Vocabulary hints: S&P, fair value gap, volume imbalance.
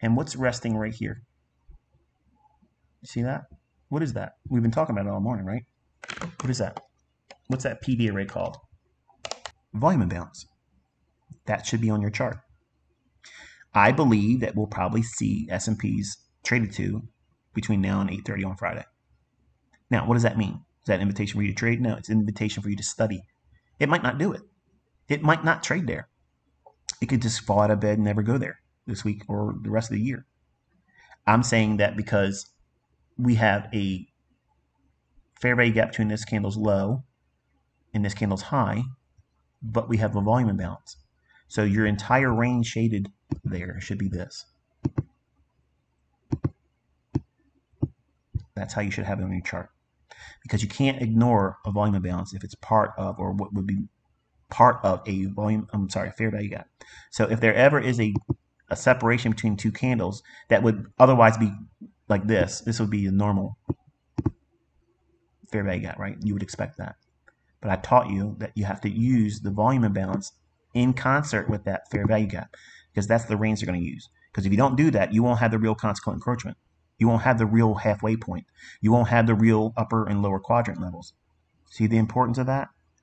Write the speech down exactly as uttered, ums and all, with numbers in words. And what's resting right here? See that? What is that? We've been talking about it all morning, right? What is that? What's that P B array called? Volume imbalance. That should be on your chart. I believe that we'll probably see S and Ps traded to between now and eight thirty on Friday. Now, what does that mean? Is that an invitation for you to trade? No, it's an invitation for you to study. It might not do it. It might not trade there. It could just fall out of bed and never go there this week or the rest of the year. I'm saying that because we have a fair value gap between this candle's low and this candle's high, but we have a volume imbalance. So your entire range shaded there should be this. That's how you should have it on your chart, because you can't ignore a volume imbalance if it's part of, or what would be part of, a volume, I'm sorry, fair value gap. So if there ever is a, a separation between two candles that would otherwise be like this, this would be a normal fair value gap, right? You would expect that. But I taught you that you have to use the volume imbalance in concert with that fair value gap, because that's the range they're going to use. Because if you don't do that, you won't have the real consequent encroachment. You won't have the real halfway point. You won't have the real upper and lower quadrant levels. See the importance of that?